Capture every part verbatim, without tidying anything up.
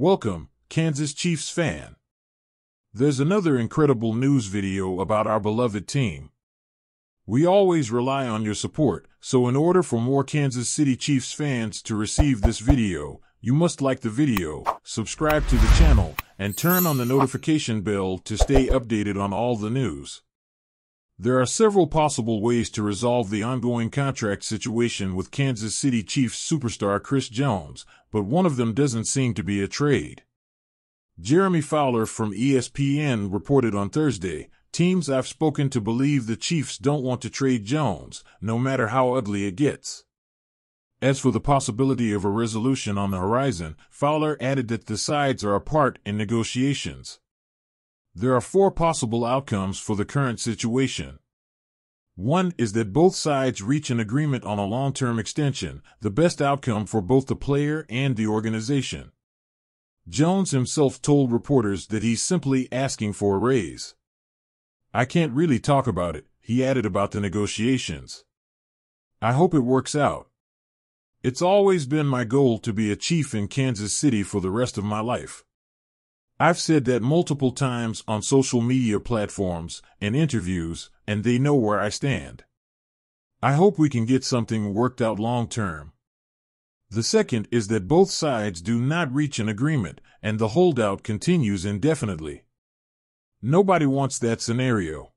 Welcome, Kansas Chiefs fan. There's another incredible news video about our beloved team. We always rely on your support, so in order for more Kansas City Chiefs fans to receive this video, you must like the video, subscribe to the channel, and turn on the notification bell to stay updated on all the news. There are several possible ways to resolve the ongoing contract situation with Kansas City Chiefs superstar Chris Jones, but one of them doesn't seem to be a trade. Jeremy Fowler from E S P N reported on Thursday, "Teams I've spoken to believe the Chiefs don't want to trade Jones, no matter how ugly it gets." As for the possibility of a resolution on the horizon, Fowler added that the sides are apart in negotiations. There are four possible outcomes for the current situation. One is that both sides reach an agreement on a long-term extension, the best outcome for both the player and the organization. Jones himself told reporters that he's simply asking for a raise. "I can't really talk about it," he added about the negotiations. "I hope it works out. It's always been my goal to be a Chief in Kansas City for the rest of my life. I've said that multiple times on social media platforms and interviews, and they know where I stand. I hope we can get something worked out long term." The second is that both sides do not reach an agreement, and the holdout continues indefinitely. Nobody wants that scenario.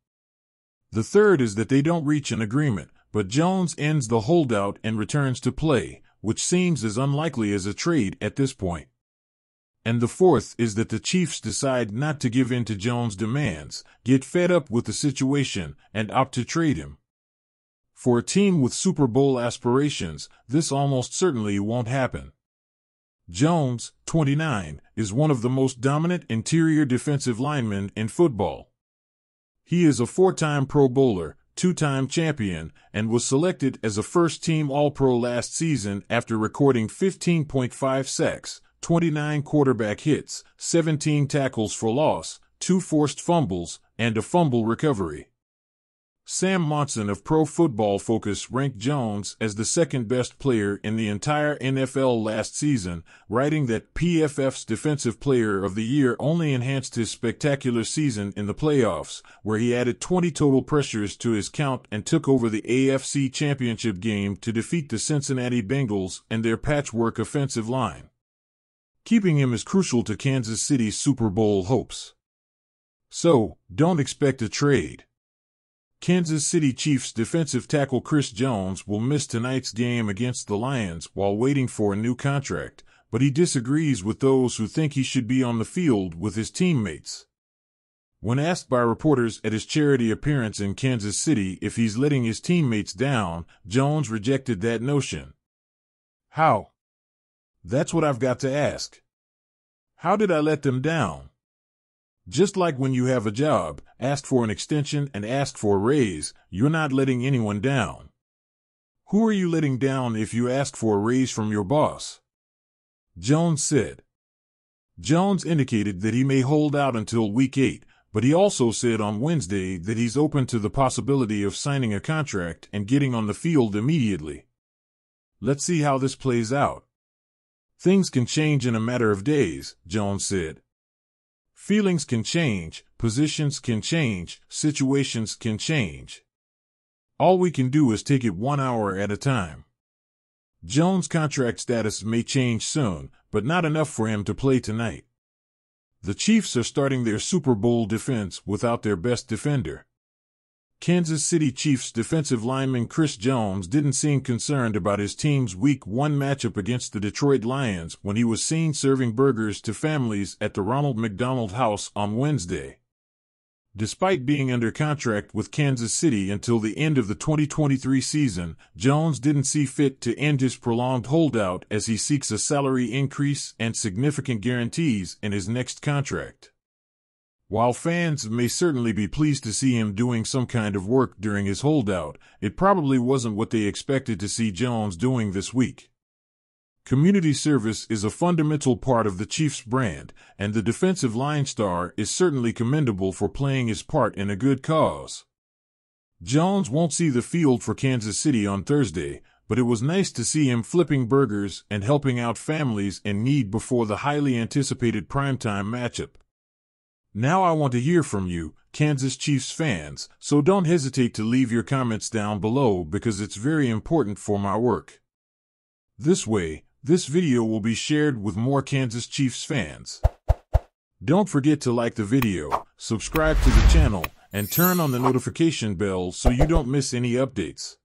The third is that they don't reach an agreement, but Jones ends the holdout and returns to play, which seems as unlikely as a trade at this point. And the fourth is that the Chiefs decide not to give in to Jones' demands, get fed up with the situation, and opt to trade him. For a team with Super Bowl aspirations, this almost certainly won't happen. Jones, twenty-nine, is one of the most dominant interior defensive linemen in football. He is a four-time Pro Bowler, two-time champion, and was selected as a first-team All-Pro last season after recording fifteen point five sacks, twenty-nine quarterback hits, seventeen tackles for loss, two forced fumbles, and a fumble recovery. Sam Monson of Pro Football Focus ranked Jones as the second-best player in the entire N F L last season, writing that P F F's Defensive Player of the Year only enhanced his spectacular season in the playoffs, where he added twenty total pressures to his count and took over the A F C Championship game to defeat the Cincinnati Bengals and their patchwork offensive line. Keeping him is crucial to Kansas City's Super Bowl hopes. So, don't expect a trade. Kansas City Chiefs defensive tackle Chris Jones will miss tonight's game against the Lions while waiting for a new contract, but he disagrees with those who think he should be on the field with his teammates. When asked by reporters at his charity appearance in Kansas City if he's letting his teammates down, Jones rejected that notion. "How? That's what I've got to ask. How did I let them down? Just like when you have a job, ask for an extension and ask for a raise, you're not letting anyone down. Who are you letting down if you ask for a raise from your boss?" Jones said. Jones indicated that he may hold out until week eight, but he also said on Wednesday that he's open to the possibility of signing a contract and getting on the field immediately. "Let's see how this plays out. Things can change in a matter of days," Jones said. "Feelings can change, positions can change, situations can change. All we can do is take it one hour at a time." Jones' contract status may change soon, but not enough for him to play tonight. The Chiefs are starting their Super Bowl defense without their best defender. Kansas City Chiefs defensive lineman Chris Jones didn't seem concerned about his team's week one matchup against the Detroit Lions when he was seen serving burgers to families at the Ronald McDonald House on Wednesday. Despite being under contract with Kansas City until the end of the twenty twenty-three season, Jones didn't see fit to end his prolonged holdout as he seeks a salary increase and significant guarantees in his next contract. While fans may certainly be pleased to see him doing some kind of work during his holdout, it probably wasn't what they expected to see Jones doing this week. Community service is a fundamental part of the Chiefs brand, and the defensive line star is certainly commendable for playing his part in a good cause. Jones won't see the field for Kansas City on Thursday, but it was nice to see him flipping burgers and helping out families in need before the highly anticipated primetime matchup. Now I want to hear from you, Kansas Chiefs fans, so don't hesitate to leave your comments down below because it's very important for my work. This way, this video will be shared with more Kansas Chiefs fans. Don't forget to like the video, subscribe to the channel, and turn on the notification bell so you don't miss any updates.